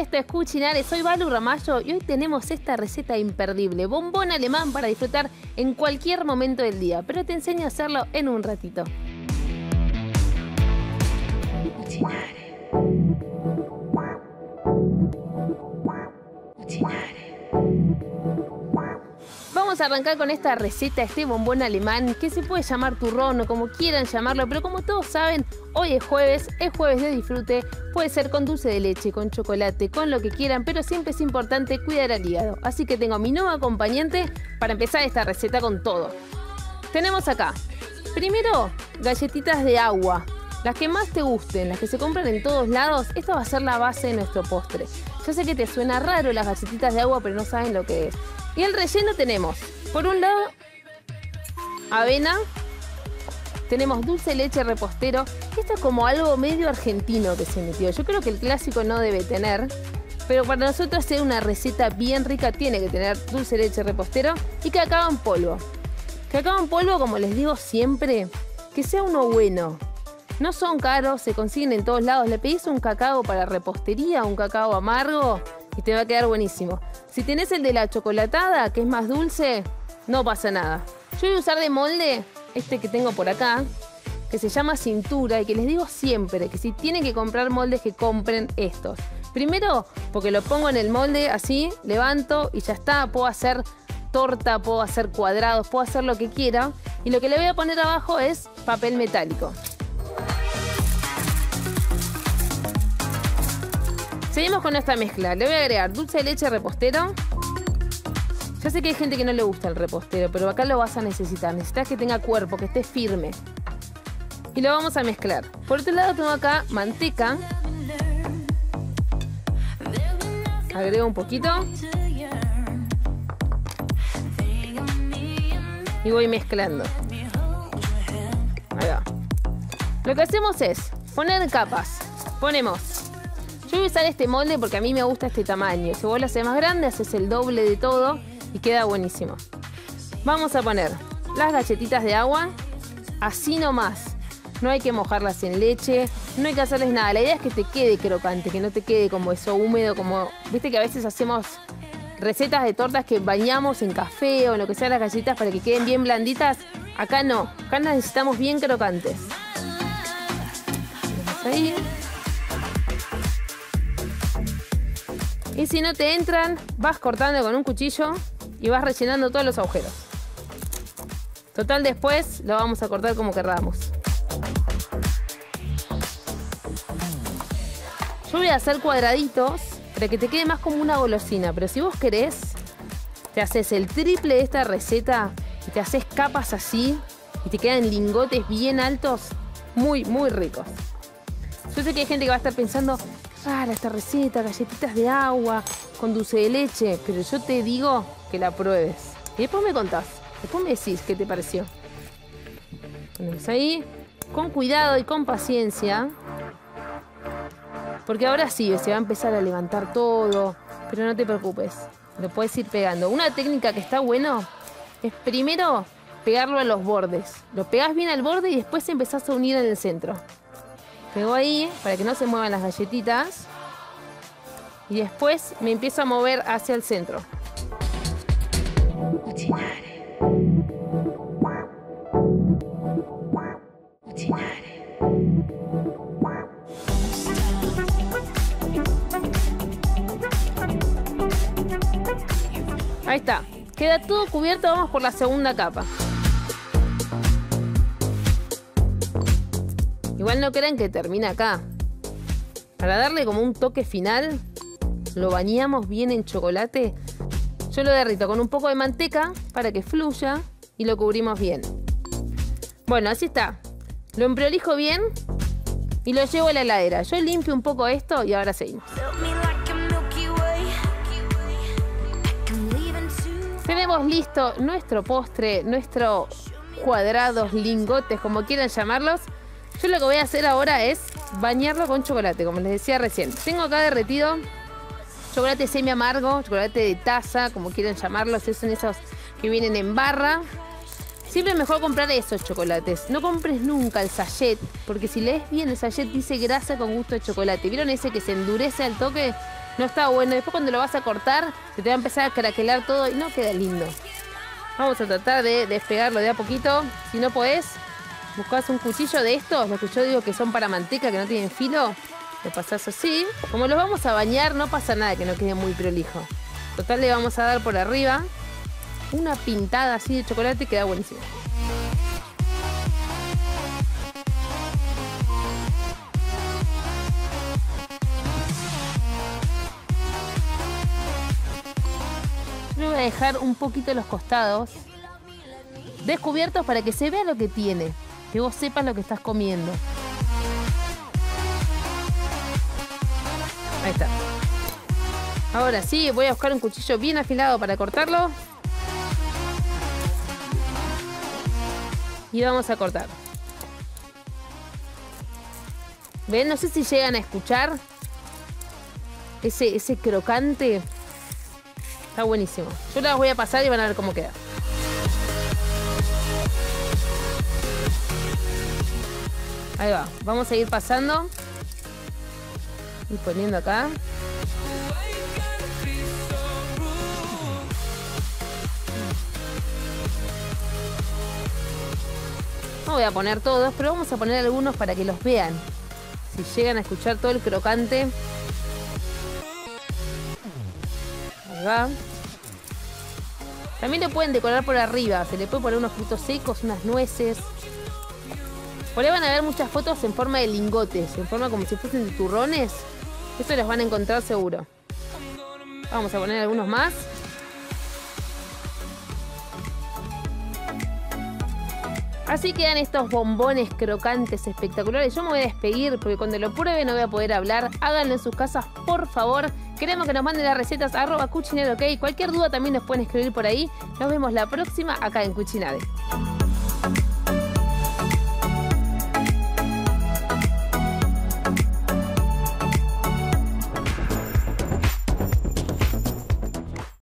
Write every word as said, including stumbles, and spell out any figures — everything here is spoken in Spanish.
esto es Cucinares, soy Valu Ramallo y hoy tenemos esta receta imperdible, bombón alemán para disfrutar en cualquier momento del día, pero te enseño a hacerlo en un ratito. Cucinares. Cucinares. Vamos a arrancar con esta receta, este bombón alemán, que se puede llamar turrón o como quieran llamarlo, pero como todos saben, hoy es jueves, es jueves de disfrute, puede ser con dulce de leche, con chocolate, con lo que quieran, pero siempre es importante cuidar al hígado. Así que tengo mi nuevo acompañante para empezar esta receta con todo. Tenemos acá, primero, galletitas de agua, las que más te gusten, las que se compran en todos lados, esta va a ser la base de nuestro postre. Yo sé que te suena raro las galletitas de agua, pero no saben lo que es. Y el relleno tenemos, por un lado, avena, tenemos dulce de leche repostero. Esto es como algo medio argentino que se metió. Yo creo que el clásico no debe tener, pero para nosotros hacer una receta bien rica tiene que tener dulce de leche repostero y cacao en polvo. Cacao en polvo, como les digo siempre, que sea uno bueno. No son caros, se consiguen en todos lados. Le pedís un cacao para repostería, un cacao amargo, y te va a quedar buenísimo. Si tenés el de la chocolatada, que es más dulce, no pasa nada. Yo voy a usar de molde este que tengo por acá, que se llama cintura, y que les digo siempre que si tienen que comprar moldes, que compren estos. Primero, porque lo pongo en el molde así, levanto y ya está. Puedo hacer torta, puedo hacer cuadrados, puedo hacer lo que quiera. Y lo que le voy a poner abajo es papel metálico. Seguimos con esta mezcla, le voy a agregar dulce de leche repostero. Ya sé que hay gente que no le gusta el repostero, pero acá lo vas a necesitar. Necesitas que tenga cuerpo, que esté firme. Y lo vamos a mezclar. Por otro lado tengo acá manteca. Agrego un poquito. Y voy mezclando. Ahí va. Lo que hacemos es poner capas. Ponemos... Yo voy a usar este molde porque a mí me gusta este tamaño. Si vos lo haces más grande, haces el doble de todo y queda buenísimo. Vamos a poner las galletitas de agua, así nomás. No hay que mojarlas en leche, no hay que hacerles nada. La idea es que te quede crocante, que no te quede como eso húmedo, como... Viste que a veces hacemos recetas de tortas que bañamos en café o en lo que sea las galletitas para que queden bien blanditas. Acá no, acá las necesitamos bien crocantes. Ahí. Y si no te entran, vas cortando con un cuchillo y vas rellenando todos los agujeros. Total, después lo vamos a cortar como querramos. Yo voy a hacer cuadraditos para que te quede más como una golosina. Pero si vos querés, te haces el triple de esta receta y te haces capas así y te quedan lingotes bien altos, muy, muy ricos. Yo sé que hay gente que va a estar pensando... Para esta receta, galletitas de agua, con dulce de leche, pero yo te digo que la pruebes. Y después me contás, después me decís qué te pareció. Ponemos ahí, con cuidado y con paciencia, porque ahora sí, se va a empezar a levantar todo, pero no te preocupes, lo puedes ir pegando. Una técnica que está bueno es primero pegarlo a los bordes. Lo pegás bien al borde y después empezás a unir en el centro. Pego ahí para que no se muevan las galletitas y después me empiezo a mover hacia el centro. Ahí está, queda todo cubierto, vamos por la segunda capa. Igual no crean que termina acá. Para darle como un toque final, lo bañamos bien en chocolate. Yo lo derrito con un poco de manteca para que fluya y lo cubrimos bien. Bueno, así está. Lo emprolijo bien y lo llevo a la heladera. Yo limpio un poco esto y ahora seguimos. Tenemos listo nuestro postre, nuestros cuadrados, lingotes, como quieran llamarlos. Yo lo que voy a hacer ahora es bañarlo con chocolate, como les decía recién. Tengo acá derretido chocolate semi amargo, chocolate de taza, como quieran llamarlos, son esos que vienen en barra. Siempre es mejor comprar esos chocolates. No compres nunca el sachet, porque si lees bien el sachet dice grasa con gusto de chocolate. ¿Vieron ese que se endurece al toque? No está bueno. Después cuando lo vas a cortar, se te va a empezar a craquelar todo y no queda lindo. Vamos a tratar de despegarlo de a poquito. Si no podés, buscás un cuchillo de estos, los que yo digo que son para manteca, que no tienen filo. Lo pasás así. Como los vamos a bañar, no pasa nada que no quede muy prolijo. Total, le vamos a dar por arriba una pintada así de chocolate, queda buenísimo. Yo voy a dejar un poquito los costados descubiertos para que se vea lo que tiene, que vos sepas lo que estás comiendo. Ahí está. Ahora sí, voy a buscar un cuchillo bien afilado para cortarlo. Y vamos a cortar. ¿Ven? No sé si llegan a escuchar ese, ese crocante. Está buenísimo. Yo las voy a pasar y van a ver cómo queda. Ahí va. Vamos a ir pasando. Y poniendo acá. No voy a poner todos, pero vamos a poner algunos para que los vean. Si llegan a escuchar todo el crocante. Ahí va. También lo pueden decorar por arriba. Se le puede poner unos frutos secos, unas nueces. Por ahí van a ver muchas fotos en forma de lingotes, en forma como si fuesen turrones. Eso los van a encontrar seguro. Vamos a poner algunos más. Así quedan estos bombones crocantes espectaculares. Yo me voy a despedir porque cuando lo pruebe no voy a poder hablar. Háganlo en sus casas, por favor. Queremos que nos manden las recetas a arroba cucinare, ok. Cualquier duda también nos pueden escribir por ahí. Nos vemos la próxima acá en Cucinare.